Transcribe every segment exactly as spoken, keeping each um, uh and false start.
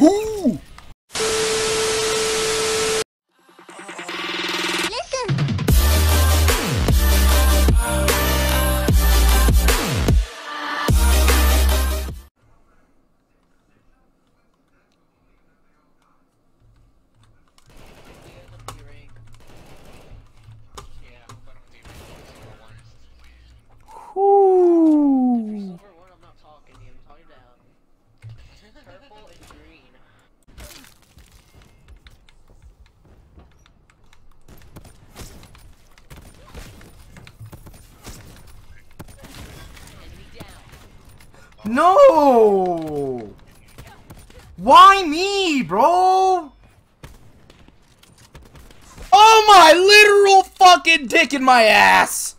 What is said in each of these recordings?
Who? No! Why me, bro? Oh my literal fucking dick in my ass!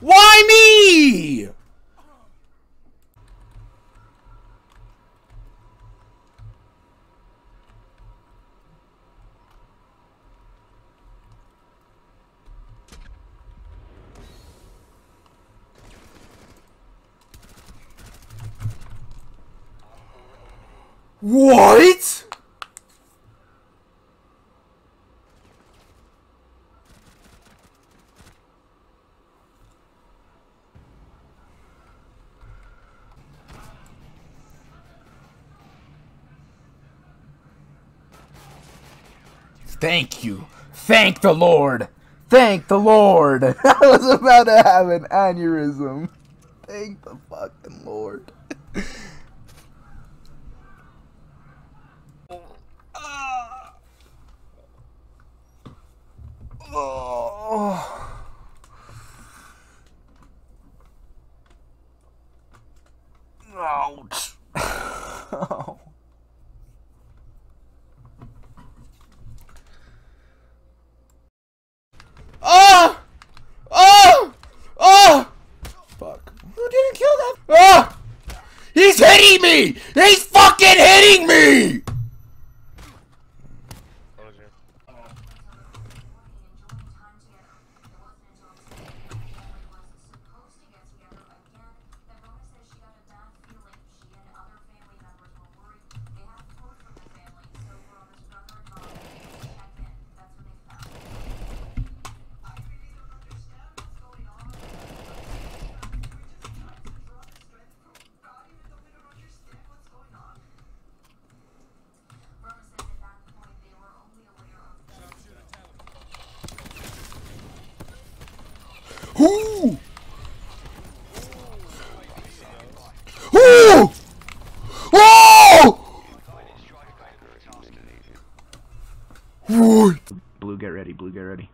Why me? What? Thank you. Thank the Lord. Thank the Lord. I was about to have an aneurysm. Thank the fucking Lord. Ouch. Oh. Oh! Oh! Oh! Fuck. Who didn't kill that? Oh! He's hitting me! He's fucking hitting me! Who? Who? Oh! What? Blue, get ready. Blue, get ready.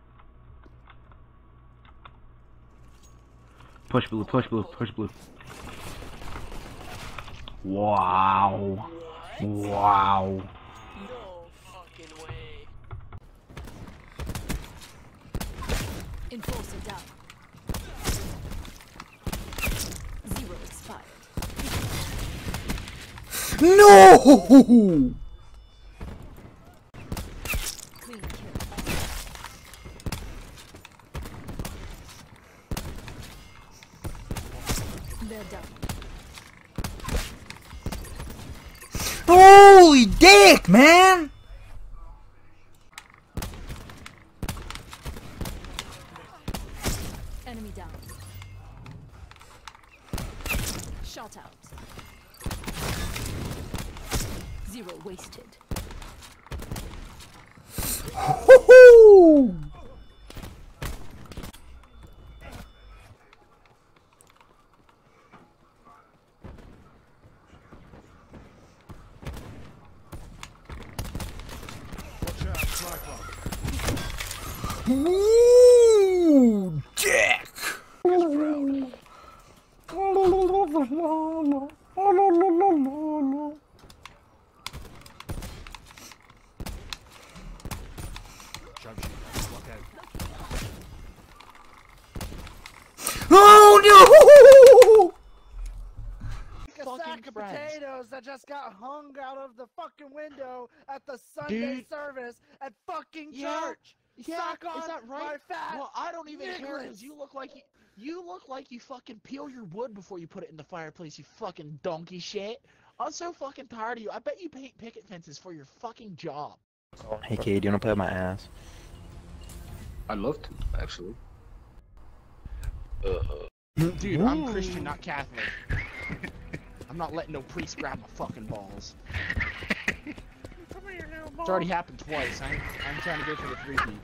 Push blue. Push blue. Push blue. Wow. Wow. No fucking way. Enforcer down. No! Holy dick, man! Enemy down. Shot out. Zero wasted. Hoo-hoo! Ooh, dick! Oh no! Fucking potatoes, that just got hung out of the fucking window at the Sunday Dude. service at fucking yeah. church. Yeah, Sock on is that right? Well, I don't even niggers. care because you look like you, you look like you fucking peel your wood before you put it in the fireplace. You fucking donkey shit. I'm so fucking tired of you. I bet you paint picket fences for your fucking job. Hey kid, you wanna play with my ass? I love to, actually. Uh. Dude, Ooh. I'm Christian, not Catholic. I'm not letting no priest grab my fucking balls. It's already happened twice. I'm, I'm trying to go for the three-peat.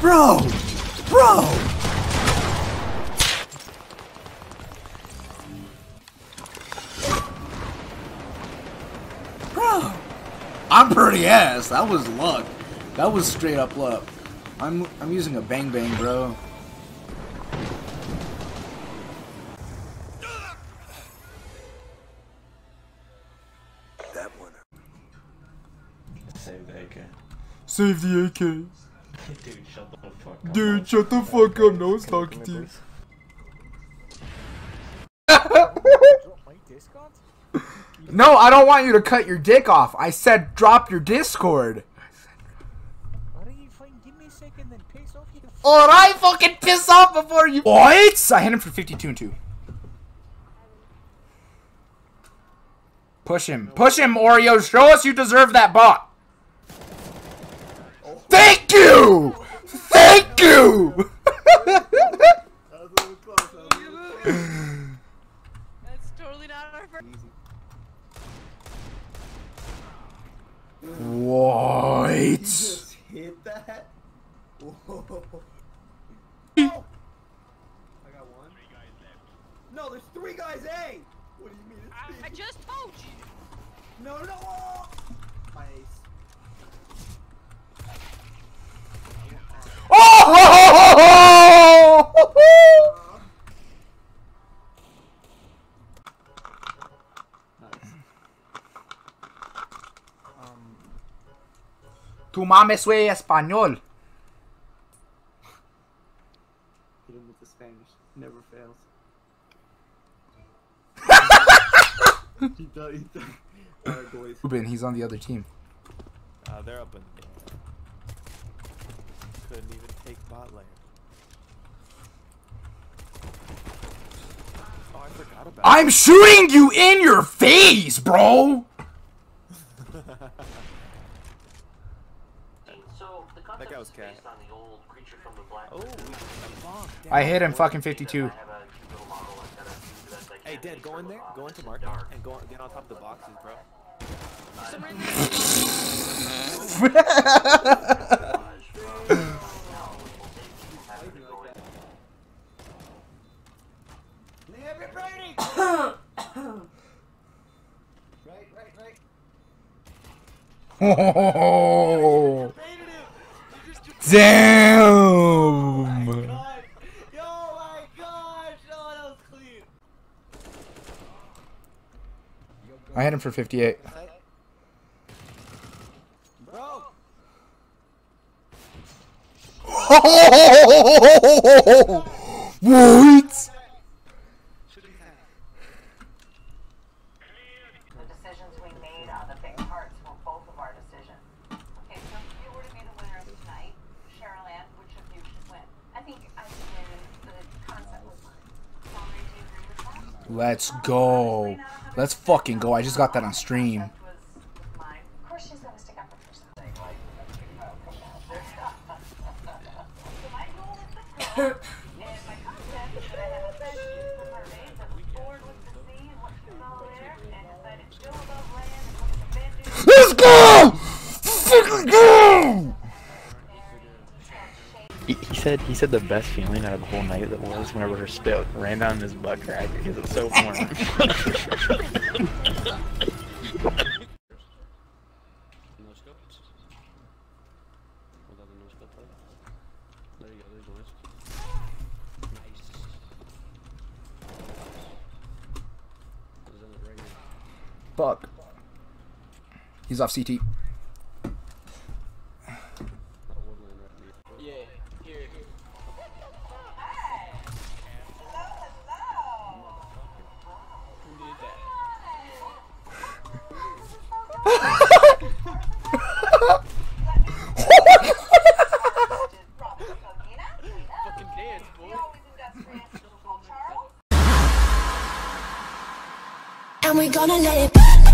Bro! Bro! Bro! I'm pretty ass. That was luck. That was straight up luck. I'm I'm using a bang bang, bro. That one. Save the A K. Save the A K. Dude, shut the fuck up. Dude, shut the fuck up. No one's talking to you. No, I don't want you to cut your dick off. I said drop your Discord. Or I fucking piss off before you- What? I hit him for fifty-two and two. Push him. Push him, Oreo. Show us you deserve that bot. Thank you! Thank you! That's totally not our first. What? You just hit that? Whoa. Oh. I got one. Three guys left. No, there's three guys A! What do you mean? I, I just told you! No, no! Oh. My ace. Oh! Oh! Oh! Oh! Nice. Um. Tu mames wey español. The Spanish never fails. he does, he does. All right, boys. Ruben, he's on the other team. Uh, they're up in there. Couldn't even take bot layer. Oh, I forgot about I'm it. shooting you in your face, bro! That guy was cat. Oh, I hit him fucking fifty-two. Hey, Dan, go in there, go into Mark, and go on, get on top of the boxes, bro. Everybody! Right, right, right. Oh. Damn! Oh my god! Yo, my gosh! Oh, that was clean! I had him for fifty-eight. Bro! What? Let's go. Let's fucking go. I just got that on stream. Let's go! Fucking go! He said he said the best feeling out of the whole night that was whenever her spit ran down his butt crack because it's so warm. Fuck. He's off C T. and we're gonna let it